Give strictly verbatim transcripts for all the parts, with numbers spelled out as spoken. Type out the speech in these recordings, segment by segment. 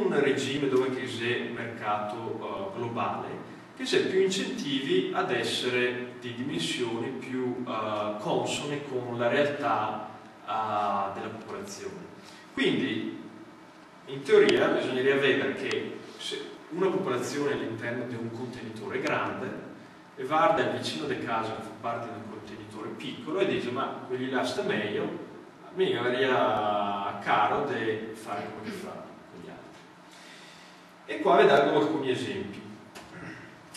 un regime dove c'è un mercato uh, globale, che c'è più incentivi ad essere di dimensioni più uh, consone con la realtà uh, della popolazione. Quindi, in teoria, bisognerebbe vedere che se una popolazione all'interno di un contenitore grande e va dal vicino di casa che fa parte di un contenitore piccolo e dice ma quelli là sta meglio, mi varia caro di fare come fa con gli altri. E qua vi darò alcuni esempi.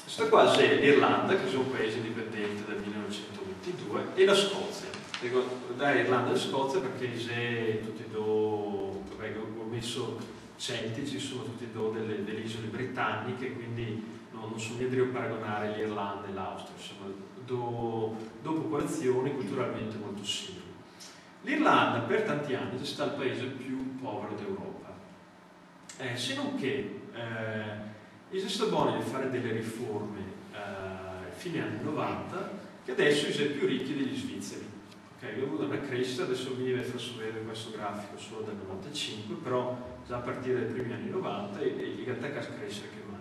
Questa qua è l'Irlanda, che è un paese indipendente dal millenovecentoventidue, e la Scozia. Dico da Irlanda e Scozia perché se tutti e due, ho messo celtici, sono tutti e due delle, delle isole britanniche, quindi no, non sono niente a paragonare l'Irlanda e l'Austria, sono due do popolazioni culturalmente molto simili. L'Irlanda per tanti anni è stato il paese più povero d'Europa, eh, se non che eh, è stato buono di fare delle riforme eh, fine anni novanta, che adesso sono più ricchi degli svizzeri. Okay, abbiamo avuto una crescita, adesso vi faccio vedere questo grafico solo dal novantacinque, però già a partire dai primi anni novanta è legata a crescere che mai.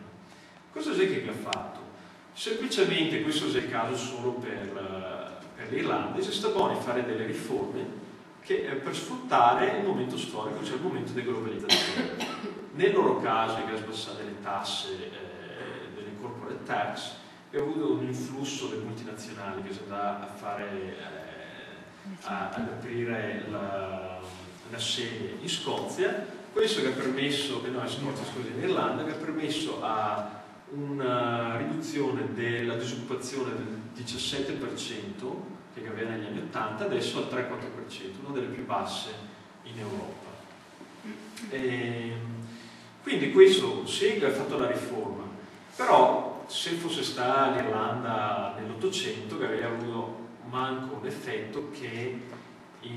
Cosa c'è che ha fatto? Semplicemente, questo è il caso solo per, per l'Irlanda, è stato buono di fare delle riforme che per sfruttare il momento storico, cioè il momento di globalizzazione. Nel loro caso, che ha abbassato le tasse eh, delle corporate tax, è avuto un influsso delle multinazionali che si andava a fare, eh, a, ad aprire la, la sede in Scozia. Questo che ha permesso, eh, no, in Scozia, scusa, in Irlanda, che ha permesso a una riduzione della disoccupazione del diciassette per cento, che aveva negli anni ottanta, adesso al tre quattro per cento, una delle più basse in Europa. E, quindi questo sì che ha fatto la riforma, però se fosse stata l'Irlanda nell'Ottocento, che aveva avuto manco un effetto che in,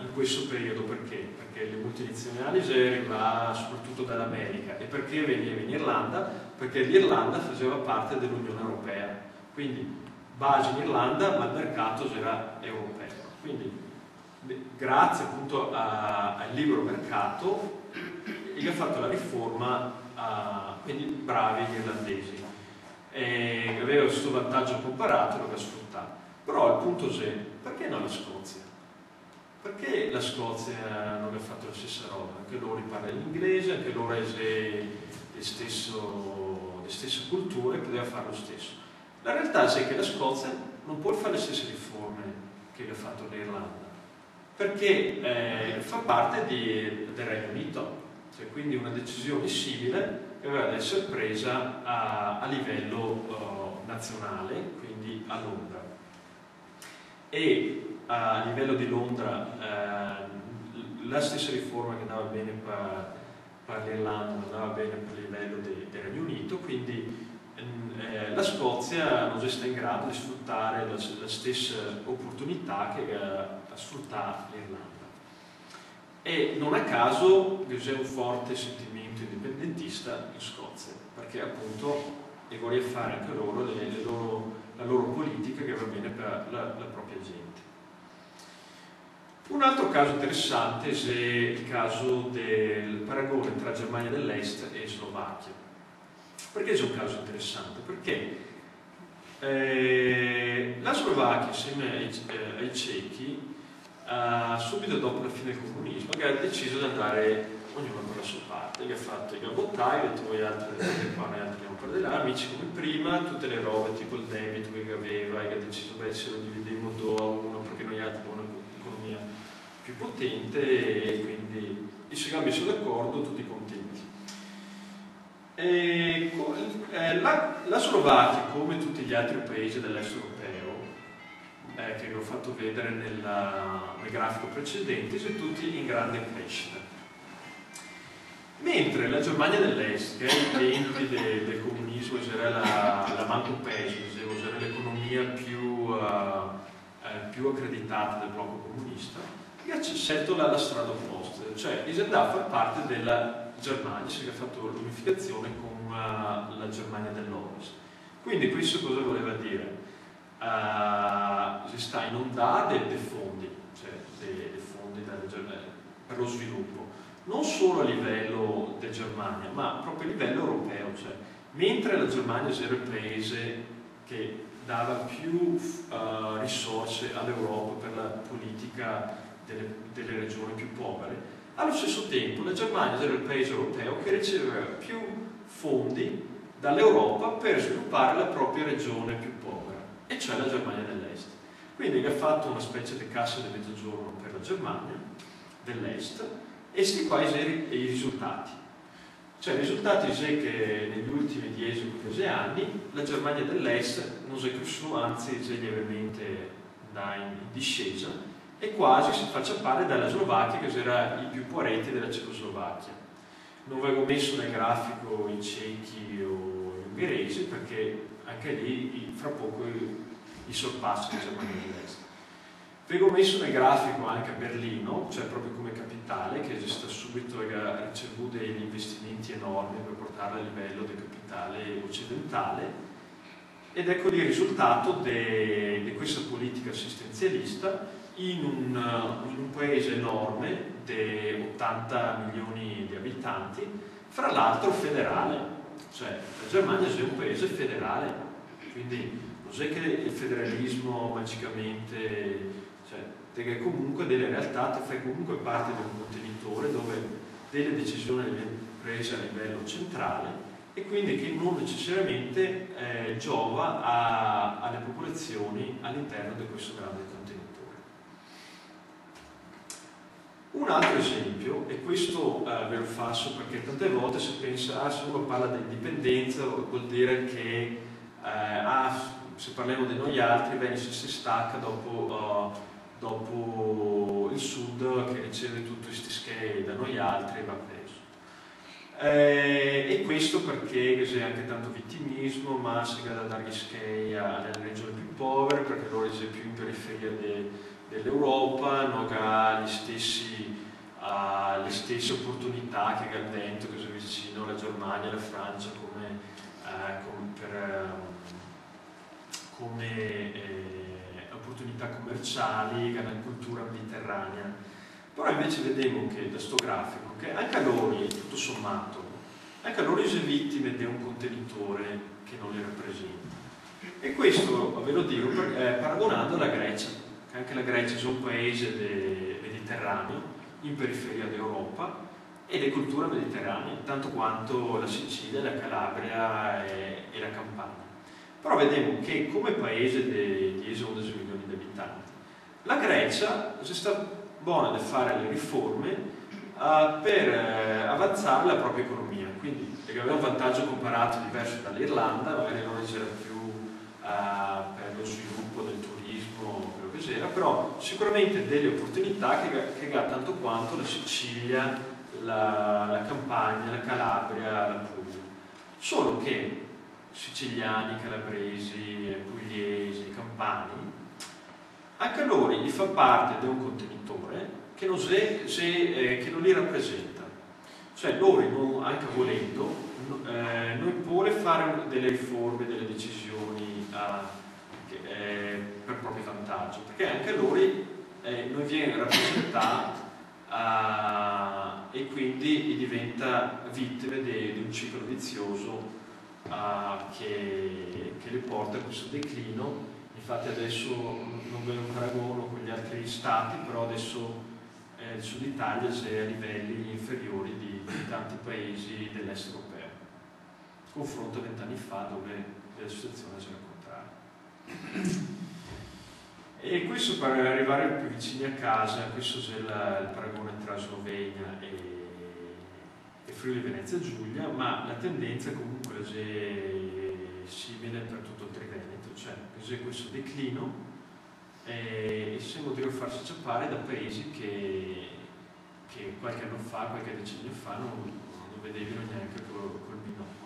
in questo periodo, perché? Perché le multinazionali arrivavano soprattutto dall'America. E perché veniva in Irlanda? Perché l'Irlanda faceva parte dell'Unione Europea, quindi base in Irlanda ma il mercato era europeo. Quindi grazie appunto a, al libero mercato gli ha fatto la riforma a quindi bravi gli irlandesi, e aveva questo vantaggio comparato e lo ha sfruttato. Però il punto è, perché non la Scozia? Perché la Scozia non ha fatto la stessa roba? Anche loro parlano l'inglese, anche loro hanno le stesse culture e poteva fare lo stesso. La realtà è che la Scozia non può fare le stesse riforme che ha fatto l'Irlanda, perché eh, fa parte di, del Regno Unito. Cioè, quindi una decisione simile che aveva ad essere presa a, a livello uh, nazionale, quindi a Londra. E a livello di Londra uh, la stessa riforma che andava bene per, per l'Irlanda andava bene per il livello de, del Regno Unito, quindi eh, la Scozia non sta in grado di sfruttare la, la stessa opportunità che uh, sfrutta l'Irlanda. E non a caso c'è un forte sentimento indipendentista in Scozia, perché appunto vogliono fare anche loro, le, le loro la loro politica che va bene per la, la propria gente. Un altro caso interessante è il caso del paragone tra Germania dell'Est e Slovacchia. Perché c'è un caso interessante? Perché eh, la Slovacchia insieme ai, eh, ai cechi Uh, subito dopo la fine del comunismo che ha deciso di andare ognuno per la sua parte, che ha fatto i gabottai, ha detto voi altri andate qua, noi altri andiamo per là, amici come prima, tutte le robe tipo il debito che aveva e che ha deciso beh se lo dividiamo due a uno perché noi altri abbiamo un'economia più potente, e quindi e si sono messi d'accordo tutti contenti. E, eh, la, la Slovacchia come tutti gli altri paesi dell'est europeo, Eh, che vi ho fatto vedere nella, nel grafico precedente, sono tutti in grande crescita. Mentre la Germania dell'Est, che ai tempi del de comunismo era la, la manco peso, era l'economia più, uh, eh, più accreditata del blocco comunista, ha scelto la, la strada opposta, cioè andava a far parte della Germania, si è fatto l'unificazione con uh, la Germania dell'Ovest. Quindi questo cosa voleva dire? Uh, si sta inondando dei fondi, cioè dei fondi per lo sviluppo, non solo a livello della Germania, ma proprio a livello europeo. Cioè, mentre la Germania era il paese che dava più uh, risorse all'Europa per la politica delle, delle regioni più povere, allo stesso tempo la Germania era il paese europeo che riceveva più fondi dall'Europa per sviluppare la propria regione più povera, e cioè la Germania dell'Est. Quindi ha fatto una specie di cassa del mezzogiorno per la Germania dell'Est, e sti quasi i risultati. Cioè i risultati sono che negli ultimi dieci quindici anni la Germania dell'Est non si è cresciuta, anzi si è lievemente in discesa, e quasi si fa acciappare dalla Slovacchia, che era i più poveretti della Cecoslovacchia. Non avevo messo nel grafico i cechi o gli ungheresi, perché anche lì fra poco i sorpassano la Germania dell'Est. Avevo messo nel grafico anche Berlino, cioè proprio come capitale, che sta subito ha ricevuto degli investimenti enormi per portarla a livello del capitale occidentale, ed ecco lì il risultato di questa politica assistenzialista in un, in un paese enorme di ottanta milioni di abitanti, fra l'altro federale. Cioè la Germania è un paese federale, quindi non è che il federalismo magicamente, cioè perché comunque delle realtà che fai comunque parte di un contenitore dove delle decisioni vengono prese a livello centrale, e quindi che non necessariamente eh, giova a, alle popolazioni all'interno di questo grande contenitore. Un altro esempio, e questo eh, ve lo faccio perché tante volte si pensa, ah, se uno parla di indipendenza vuol dire che eh, ah, se parliamo di noi altri, beh, si stacca dopo, uh, dopo il sud che riceve tutti questi schei da noi altri e va preso. Eh, e questo perché c'è anche tanto vittimismo, ma si va da dare gli schei alle regioni più povere, perché loro c'è più in periferia dei dell'Europa, non ha gli stessi, uh, le stesse opportunità che ha dentro, che sono vicino alla Germania e alla Francia come, uh, come, per, uh, come eh, opportunità commerciali, che ha una cultura mediterranea. Però invece vediamo che da sto grafico che anche a loro, tutto sommato, anche a loro sono vittime di un contenitore che non le rappresenta. E questo ve lo dico per, eh, paragonando alla Grecia. Anche la Grecia è un paese mediterraneo, in periferia d'Europa, ed è cultura mediterranea, tanto quanto la Sicilia, la Calabria e, e la Campania. Però vediamo che come paese di dieci undici milioni di abitanti, la Grecia si sta buona di fare le riforme uh, per uh, avanzare la propria economia, quindi aveva un vantaggio comparato diverso dall'Irlanda, magari non c'era più uh, per lo sviluppo del turismo, però sicuramente delle opportunità che, che ha tanto quanto la Sicilia, la, la Campania, la Calabria, la Puglia. Solo che siciliani, calabresi, pugliesi, campani, anche loro gli fa parte di un contenitore che non, se, se, eh, che non li rappresenta. Cioè loro, non, anche volendo, eh, non vuole fare delle riforme, delle decisioni a Eh, per proprio vantaggio, perché anche loro eh, non viene rappresentata eh, e quindi diventa vittima di, di un ciclo vizioso eh, che, che le porta a questo declino. Infatti adesso non ve lo paragono con gli altri stati, però adesso eh, il Sud Italia è a livelli inferiori di, di tanti paesi dell'est europeo, confronto a vent'anni fa dove la situazione c'era. E questo per arrivare più vicini a casa, questo è la, il paragone tra Slovenia e, e Friuli Venezia Giulia, ma la tendenza comunque è simile per tutto il Triveneto, cioè c'è questo declino e, e siamo devo farsi acciappare da paesi che, che qualche anno fa, qualche decennio fa non, non vedevano neanche col, col binocolo.